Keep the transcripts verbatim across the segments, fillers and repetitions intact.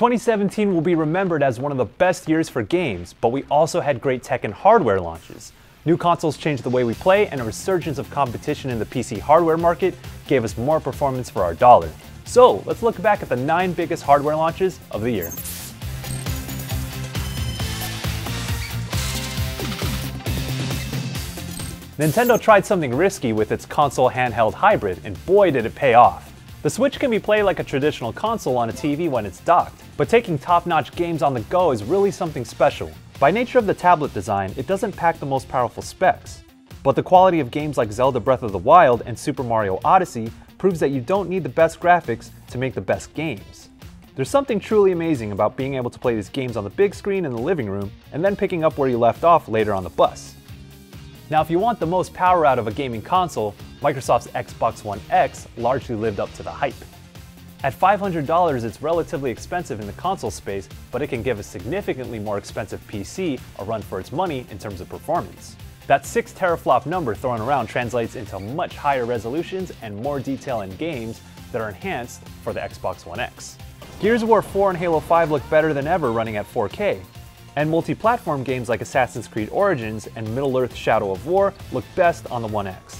twenty seventeen will be remembered as one of the best years for games, but we also had great tech and hardware launches. New consoles changed the way we play, and a resurgence of competition in the P C hardware market gave us more performance for our dollar. So let's look back at the nine biggest hardware launches of the year. Nintendo tried something risky with its console-handheld hybrid, and boy did it pay off. The Switch can be played like a traditional console on a T V when it's docked, but taking top-notch games on the go is really something special. By nature of the tablet design, it doesn't pack the most powerful specs, but the quality of games like Zelda Breath of the Wild and Super Mario Odyssey proves that you don't need the best graphics to make the best games. There's something truly amazing about being able to play these games on the big screen in the living room and then picking up where you left off later on the bus. Now, if you want the most power out of a gaming console, Microsoft's Xbox One X largely lived up to the hype. At five hundred dollars, it's relatively expensive in the console space, but it can give a significantly more expensive P C a run for its money in terms of performance. That six teraflop number thrown around translates into much higher resolutions and more detail in games that are enhanced for the Xbox One X. Gears of War four and Halo five look better than ever running at four K, and multi-platform games like Assassin's Creed Origins and Middle-earth: Shadow of War look best on the One X.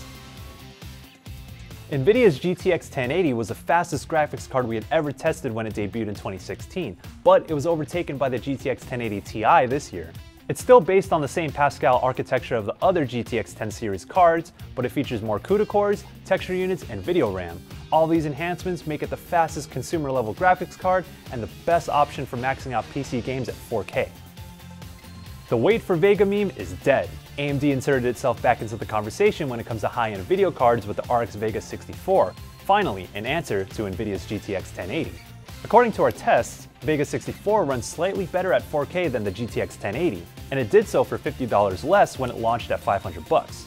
NVIDIA's G T X ten eighty was the fastest graphics card we had ever tested when it debuted in twenty sixteen, but it was overtaken by the G T X ten eighty T I this year. It's still based on the same Pascal architecture of the other G T X ten series cards, but it features more CUDA cores, texture units, and video RAM. All these enhancements make it the fastest consumer-level graphics card and the best option for maxing out P C games at four K. The wait for Vega meme is dead. A M D inserted itself back into the conversation when it comes to high-end video cards with the R X Vega sixty-four, finally an answer to NVIDIA's G T X ten eighty. According to our tests, Vega sixty-four runs slightly better at four K than the G T X ten eighty, and it did so for fifty dollars less when it launched at five hundred bucks.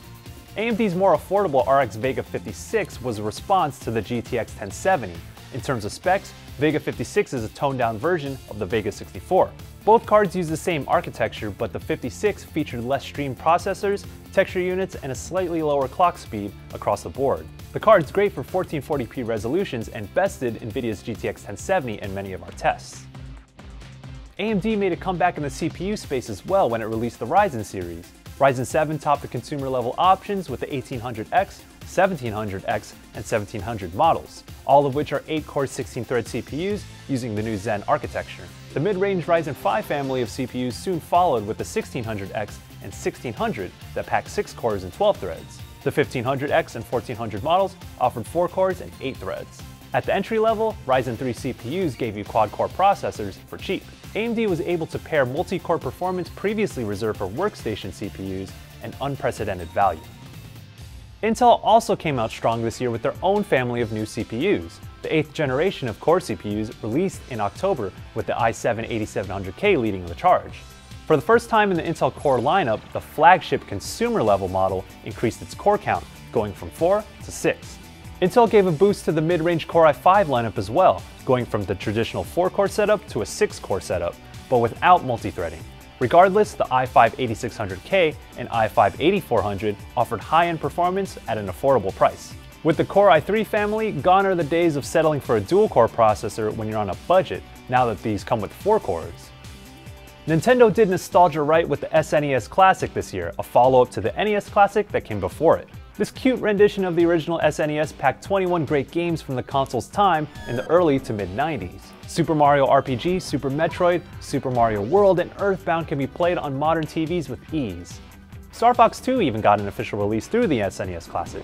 A M D's more affordable R X Vega fifty-six was a response to the G T X ten seventy. In terms of specs, Vega fifty-six is a toned-down version of the Vega sixty-four. Both cards use the same architecture, but the fifty-six featured less stream processors, texture units, and a slightly lower clock speed across the board. The card's great for fourteen forty p resolutions and bested NVIDIA's G T X ten seventy in many of our tests. A M D made a comeback in the C P U space as well when it released the Ryzen series. Ryzen seven topped the consumer-level options with the eighteen hundred X, seventeen hundred X, and seventeen hundred models, all of which are eight core sixteen thread C P Us using the new Zen architecture. The mid-range Ryzen five family of C P Us soon followed with the sixteen hundred X and sixteen hundred that pack six cores and twelve threads. The fifteen hundred X and fourteen hundred models offered four cores and eight threads. At the entry level, Ryzen three C P Us gave you quad-core processors for cheap. A M D was able to pair multi-core performance previously reserved for workstation C P Us and unprecedented value. Intel also came out strong this year with their own family of new C P Us. The eighth generation of Core C P Us released in October with the i seven eighty-seven hundred K leading the charge. For the first time in the Intel Core lineup, the flagship consumer-level model increased its core count, going from four to six. Intel gave a boost to the mid-range Core i five lineup as well, going from the traditional four core setup to a six core setup, but without multi-threading. Regardless, the i five eighty-six hundred K and i five eighty-four hundred offered high-end performance at an affordable price. With the Core i three family, gone are the days of settling for a dual-core processor when you're on a budget, now that these come with four cores. Nintendo did nostalgia right with the S N E S Classic this year, a follow-up to the N E S Classic that came before it. This cute rendition of the original S N E S packed twenty-one great games from the console's time in the early to mid nineties. Super Mario R P G, Super Metroid, Super Mario World, and Earthbound can be played on modern T Vs with ease. Star Fox two even got an official release through the S N E S Classic.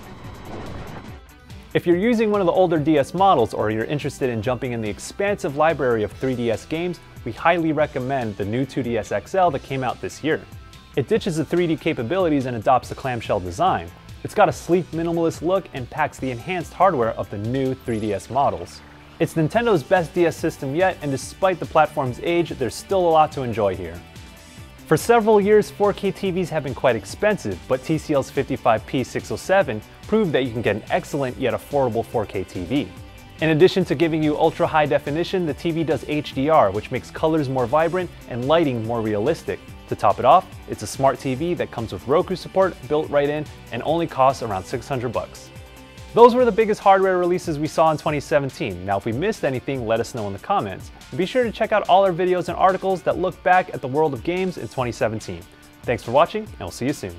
If you're using one of the older D S models or you're interested in jumping in the expansive library of three D S games, we highly recommend the new two D S X L that came out this year. It ditches the three D capabilities and adopts the clamshell design. It's got a sleek, minimalist look and packs the enhanced hardware of the new three D S models. It's Nintendo's best D S system yet, and despite the platform's age, there's still a lot to enjoy here. For several years, four K T Vs have been quite expensive, but T C L's fifty-five P six oh seven proved that you can get an excellent yet affordable four K T V. In addition to giving you ultra-high definition, the T V does H D R, which makes colors more vibrant and lighting more realistic. To top it off, it's a smart T V that comes with Roku support built right in and only costs around six hundred bucks. Those were the biggest hardware releases we saw in twenty seventeen. Now if we missed anything, let us know in the comments. And be sure to check out all our videos and articles that look back at the world of games in twenty seventeen. Thanks for watching, and we'll see you soon.